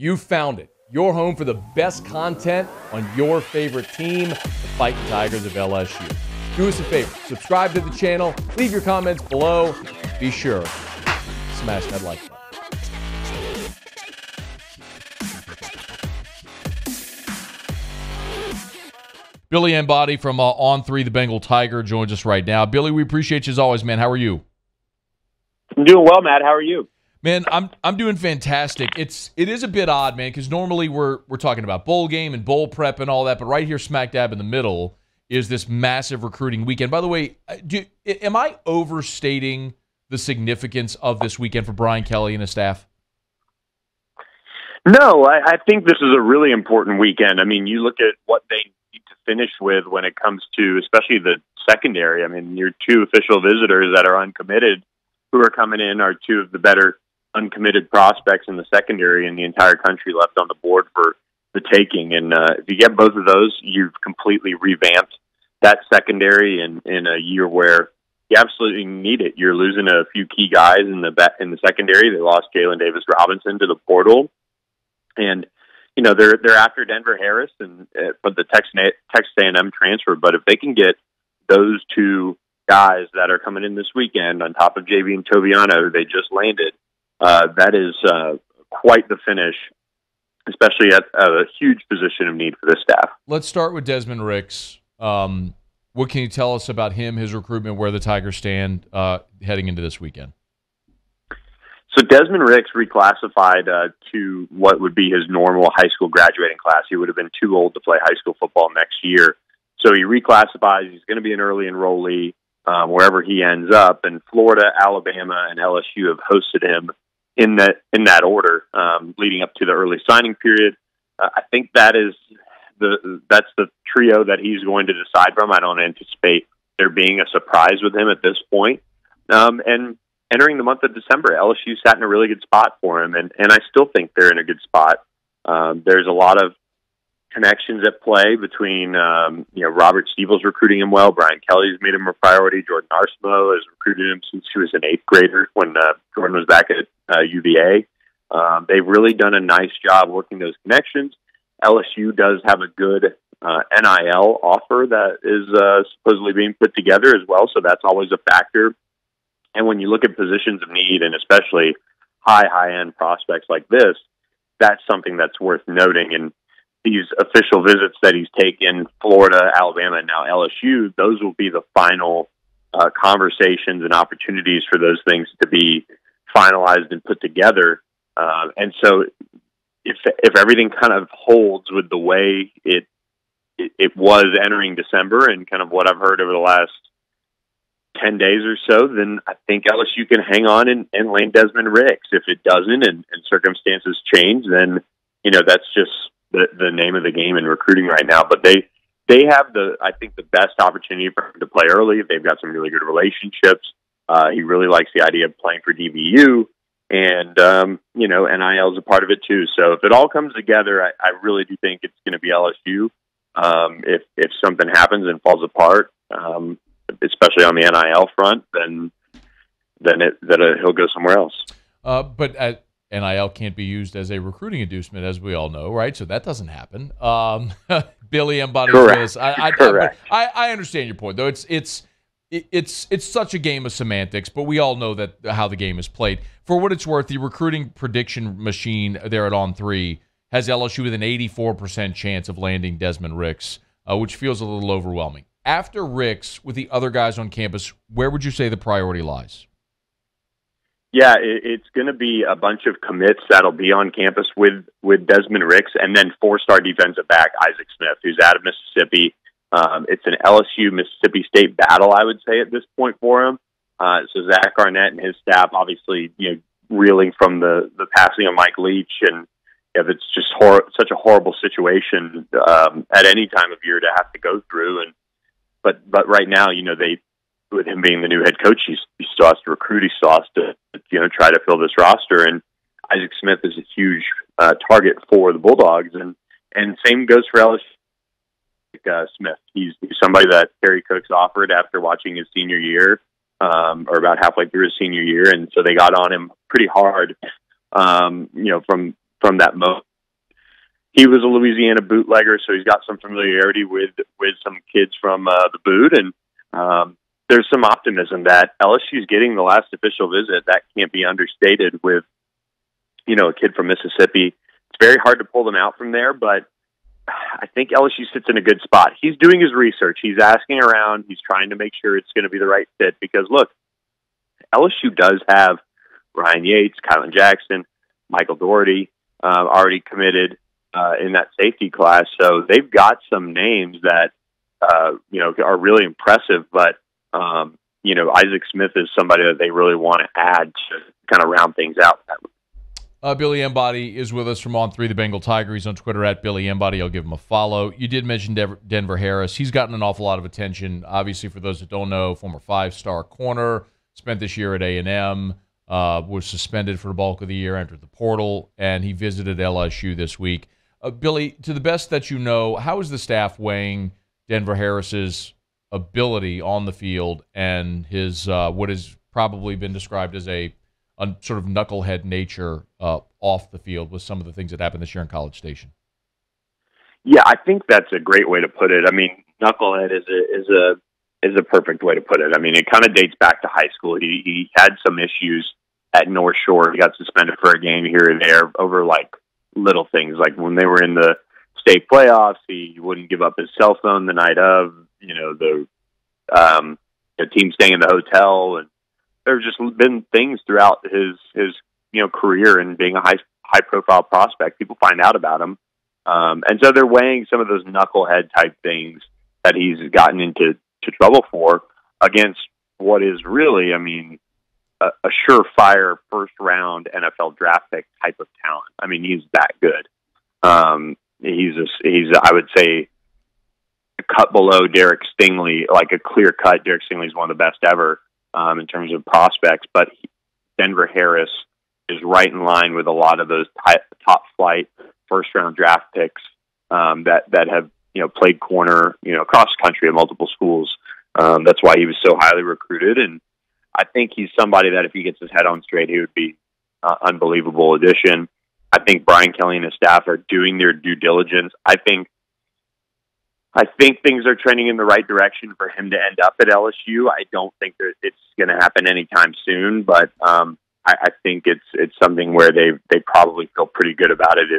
You found it. Your home for the best content on your favorite team, the Fighting Tigers of LSU. Do us a favor. Subscribe to the channel. Leave your comments below. Be sure to smash that like button. Billy Embody from On3, the Bengal Tiger, joins us right now. Billy, we appreciate you as always, man. How are you? I'm doing well, Matt. How are you? Man, I'm doing fantastic. It is a bit odd, man, because normally we're talking about bowl game and bowl prep and all that, but right here, smack dab in the middle, is this massive recruiting weekend. By the way, am I overstating the significance of this weekend for Brian Kelly and his staff? No, I think this is a really important weekend. I mean, you look at what they need to finish with when it comes to, especially the secondary. I mean, your two official visitors that are uncommitted who are coming in are two of the better uncommitted prospects in the secondary in the entire country left on the board for the taking. And if you get both of those, you've completely revamped that secondary in a year where you absolutely need it. You're losing a few key guys in the secondary. They lost Jalen Davis Robinson to the portal, and you know they're after Denver Harris and for the Texas A&M transfer. But if they can get those two guys that are coming in this weekend on top of JB and Toviano, who they just landed, that is quite the finish, especially at a huge position of need for this staff. Let's start with Desmond Ricks. What can you tell us about him, his recruitment, where the Tigers stand heading into this weekend? So Desmond Ricks reclassified to what would be his normal high school graduating class. He would have been too old to play high school football next year. So he reclassifies. He's going to be an early enrollee wherever he ends up. And Florida, Alabama, and LSU have hosted him in that order, leading up to the early signing period. I think that's the trio that he's going to decide from. I don't anticipate there being a surprise with him at this point. And entering the month of December, LSU sat in a really good spot for him, and I still think they're in a good spot. There's a lot of connections at play between Robert Stevel's recruiting him well. Brian Kelly's made him a priority. Jordan Arsmo has recruited him since he was an eighth grader when Jordan was back at UVA. They've really done a nice job working those connections. LSU does have a good NIL offer that is supposedly being put together as well, so that's always a factor. And when you look at positions of need, and especially high-end prospects like this, that's something that's worth noting. And these official visits that he's taken, Florida, Alabama, and now LSU, those will be the final conversations and opportunities for those things to be finalized and put together. And so if everything kind of holds with the way it was entering December and kind of what I've heard over the last 10 days or so, then I think LSU can hang on and land Desmond Ricks. If it doesn't and circumstances change, then, you know, that's just the name of the game in recruiting right now. But they have I think the best opportunity for him to play early. They've got some really good relationships. He really likes the idea of playing for DBU, and NIL is a part of it too. So if it all comes together, I really do think it's going to be LSU. If something happens and falls apart, especially on the NIL front, then he'll go somewhere else. NIL can't be used as a recruiting inducement, as we all know, right? So that doesn't happen. Billy embodies this. I understand your point, though. It's such a game of semantics, but we all know that how the game is played. For what it's worth, the recruiting prediction machine there at On3 has LSU with an 84% chance of landing Desmond Ricks, which feels a little overwhelming. After Ricks, with the other guys on campus, where would you say the priority lies? Yeah, it's going to be a bunch of commits that'll be on campus with Desmond Ricks, and then four-star defensive back Isaac Smith, who's out of Mississippi. It's an LSU-Mississippi State battle, I would say, at this point for him. So Zach Arnett and his staff, obviously, reeling from the passing of Mike Leach, and it's just such a horrible situation at any time of year to have to go through. But right now, with him being the new head coach, he still has to recruit. He still has to, try to fill this roster. And Isaac Smith is a huge target for the Bulldogs. And same goes for LSU. Smith, he's somebody that Terry Cooks offered after watching his senior year, or about halfway through his senior year, and so they got on him pretty hard, from that moment he was a Louisiana bootlegger, so he's got some familiarity with some kids from the boot, and there's some optimism that LSU's getting the last official visit. That can't be understated with, you know, a kid from Mississippi. It's very hard to pull them out from there, but I think LSU sits in a good spot. He's doing his research. He's asking around. He's trying to make sure it's going to be the right fit because, look, LSU does have Ryan Yates, Kylan Jackson, Michael Doherty already committed in that safety class. So they've got some names that, you know, are really impressive. But, you know, Isaac Smith is somebody that they really want to add to kind of round things out. Billy Embody is with us from On3 The Bengal Tiger. He's on Twitter at Billy Embody. I'll give him a follow. You did mention Denver Harris. He's gotten an awful lot of attention. Obviously, for those that don't know, former five-star corner, spent this year at A&M, was suspended for the bulk of the year, entered the portal, and he visited LSU this week. Billy, to the best that you know, how is the staff weighing Denver Harris's ability on the field and his what has probably been described as a sort of knucklehead nature off the field with some of the things that happened this year in College Station? Yeah, I think that's a great way to put it. I mean, knucklehead is a perfect way to put it. I mean, it kind of dates back to high school. He had some issues at North Shore. He got suspended for a game here and there over like little things, like when they were in the state playoffs, he wouldn't give up his cell phone the night of. You know, the team staying in the hotel, and there's just been things throughout his you know career, and being a high profile prospect, people find out about him, and so they're weighing some of those knucklehead type things that he's gotten into trouble for against what is really, I mean, a surefire first round NFL draft pick type of talent. I mean, he's that good. He's I would say a cut below Derek Stingley, like a clear cut. Derek Stingley is one of the best ever in terms of prospects, but Denver Harris is right in line with a lot of those top flight first round draft picks that have, you know, played corner, you know, across the country at multiple schools. That's why he was so highly recruited. And I think he's somebody that if he gets his head on straight, he would be an unbelievable addition. I think Brian Kelly and his staff are doing their due diligence. I think things are trending in the right direction for him to end up at LSU. I don't think that it's going to happen anytime soon, but I think it's something where they probably feel pretty good about it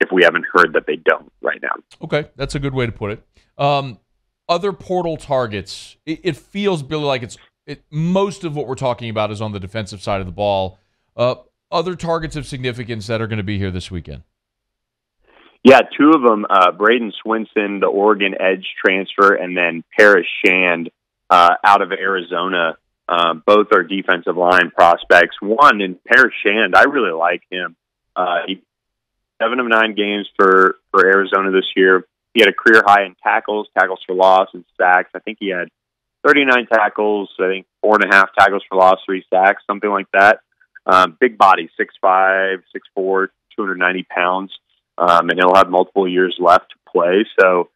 if we haven't heard that they don't right now. Okay, that's a good way to put it. Other portal targets, it feels, Billy, like most of what we're talking about is on the defensive side of the ball. Other targets of significance that are going to be here this weekend? Yeah, two of them, Braden Swinson, the Oregon edge transfer, and then Paris Shand out of Arizona. Both are defensive line prospects. One, in Paris Shand, I really like him. He 7 of 9 games for Arizona this year. He had a career high in tackles for loss, and sacks. I think he had 39 tackles, I think 4.5 tackles for loss, 3 sacks, something like that. Big body, 6'5", 6'4", 290 pounds. And he'll have multiple years left to play. So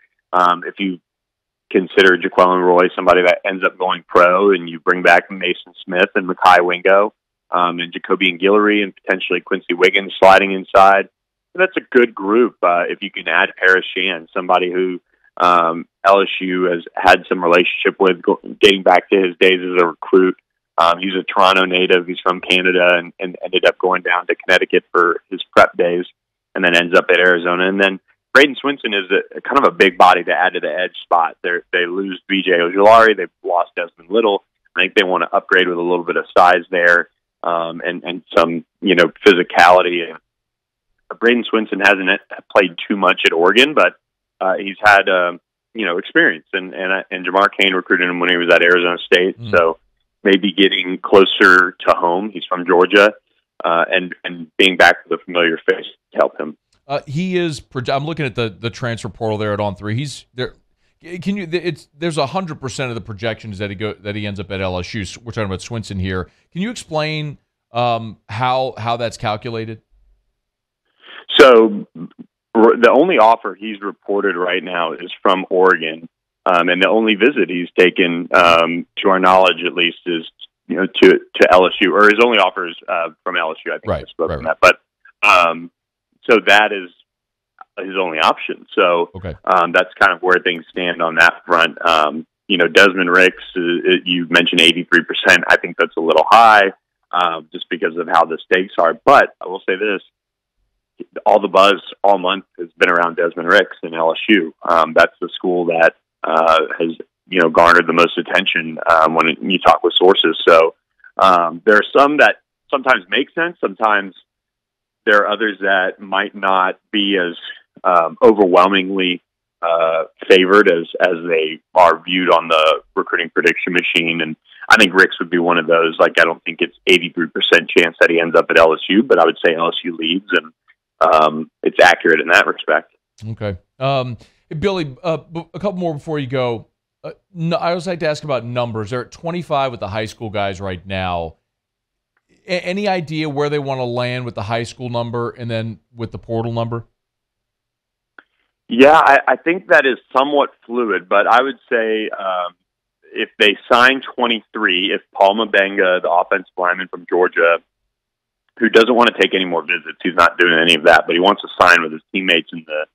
if you consider Jaqueline Roy somebody that ends up going pro, and you bring back Mason Smith and Mekhi Wingo and Jacoby and Guillory and potentially Quincy Wiggins sliding inside, that's a good group if you can add Paris Shand, somebody who LSU has had some relationship with dating back to his days as a recruit. He's a Toronto native. He's from Canada and ended up going down to Connecticut for his prep days, and then ends up at Arizona. And then Braden Swinson is kind of a big body to add to the edge spot. They lose B.J. Ojulari. They've lost Desmond Little. I think they want to upgrade with a little bit of size there and some, you know, physicality. Braden Swinson hasn't played too much at Oregon, but he's had, you know, experience. And Jamar Kane recruited him when he was at Arizona State. So maybe getting closer to home. He's from Georgia. And being back with a familiar face to help him. I'm looking at the transfer portal there at On3. He's there. There's 100% of the projections that he ends up at LSU. We're talking about Swinson here. Can you explain how that's calculated? So the only offer he's reported right now is from Oregon, and the only visit he's taken, to our knowledge at least, is, you know, to LSU, or his only offers from LSU. I think I spoke on that, but so that is his only option. So that's kind of where things stand on that front. Desmond Ricks, you mentioned 83%. I think that's a little high just because of how the stakes are. But I will say this. All the buzz all month has been around Desmond Ricks and LSU. That's the school that has garnered the most attention when you talk with sources. So there are some that sometimes make sense. Sometimes there are others that might not be as overwhelmingly favored as they are viewed on the recruiting prediction machine. And I think Ricks would be one of those. Like, I don't think it's 83% chance that he ends up at LSU, but I would say LSU leads, and it's accurate in that respect. Okay. Billy, a couple more before you go. I always like to ask about numbers. They're at 25 with the high school guys right now. Any idea where they want to land with the high school number and then with the portal number? Yeah, I think that is somewhat fluid, but I would say if they sign 23, if Paul Mabenga, the offensive lineman from Georgia, who doesn't want to take any more visits, he's not doing any of that, but he wants to sign with his teammates in the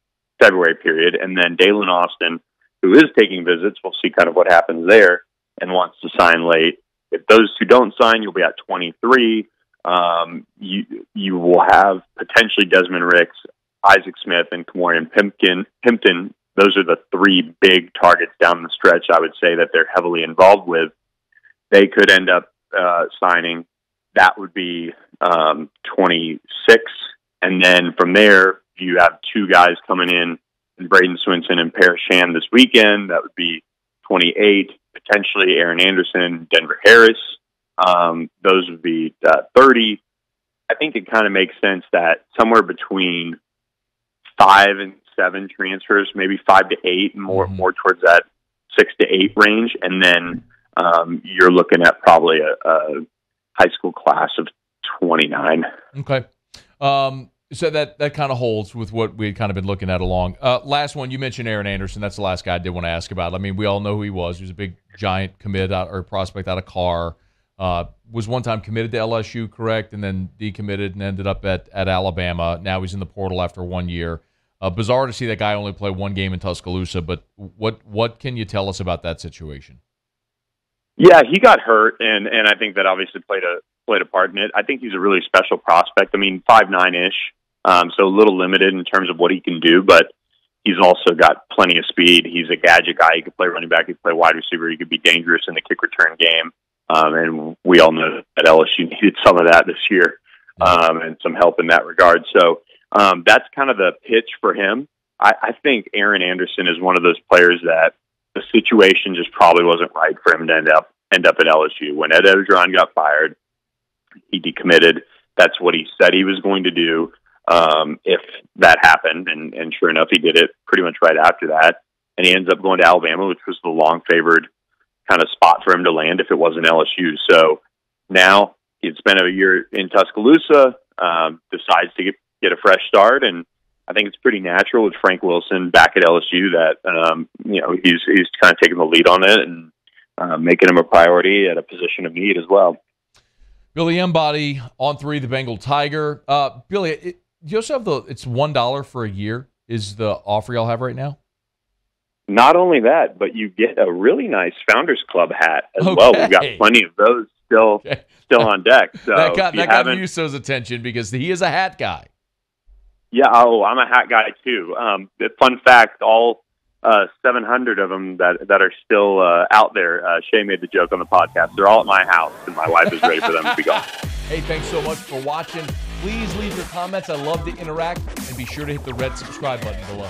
February period, and then Dalen Austin, who is taking visits, we'll see kind of what happens there, and wants to sign late. If those two don't sign, you'll be at 23. You will have potentially Desmond Ricks, Isaac Smith, and Kamorian Pimpton. Those are the three big targets down the stretch, I would say, that they're heavily involved with. They could end up signing. That would be 26. And then from there, you have two guys coming in, Braden Swinson and Paris Shand this weekend. That would be 28. Potentially Aaron Anderson, Denver Harris. Those would be 30. I think it kind of makes sense that somewhere between 5 and 7 transfers, maybe 5 to 8, more towards that 6 to 8 range. And then you're looking at probably a high school class of 29. Okay. So that kind of holds with what we had kind of been looking at along. Last one, you mentioned Aaron Anderson. That's the last guy I did want to ask about. I mean, we all know who he was. He was a big, giant commit or prospect out of Carr. Was one time committed to LSU, correct, and then decommitted and ended up at Alabama. Now he's in the portal after 1 year. Bizarre to see that guy only play one game in Tuscaloosa, but what can you tell us about that situation? Yeah, he got hurt, and I think that obviously played a part in it. I think he's a really special prospect. I mean, 5'9" so a little limited in terms of what he can do, but he's also got plenty of speed. He's a gadget guy. He could play running back. He could play wide receiver. He could be dangerous in the kick return game. And we all know that LSU needed some of that this year and some help in that regard. So that's kind of the pitch for him. I think Aaron Anderson is one of those players that the situation just probably wasn't right for him to end up at LSU. When Ed Orgeron got fired, he decommitted. That's what he said he was going to do if that happened. And sure enough, he did it pretty much right after that. And he ends up going to Alabama, which was the long-favored kind of spot for him to land if it wasn't LSU. So now he'd spent a year in Tuscaloosa, decides to get a fresh start. And I think it's pretty natural with Frank Wilson back at LSU that, he's kind of taking the lead on it and making him a priority at a position of need as well. Billy Embody, On3, the Bengal Tiger. Billy, do you also have it's $1 for a year is the offer y'all have right now? Not only that, but you get a really nice Founders Club hat as well. We've got plenty of those still on deck. So that got Muso's attention because he is a hat guy. Yeah, I'm a hat guy too. Fun fact, all 700 of them that are still out there, Shay made the joke on the podcast, they're all at my house, and my wife is ready for them to be gone. Hey, thanks so much for watching. Please leave your comments. I love to interact, and be sure to hit the red subscribe button below.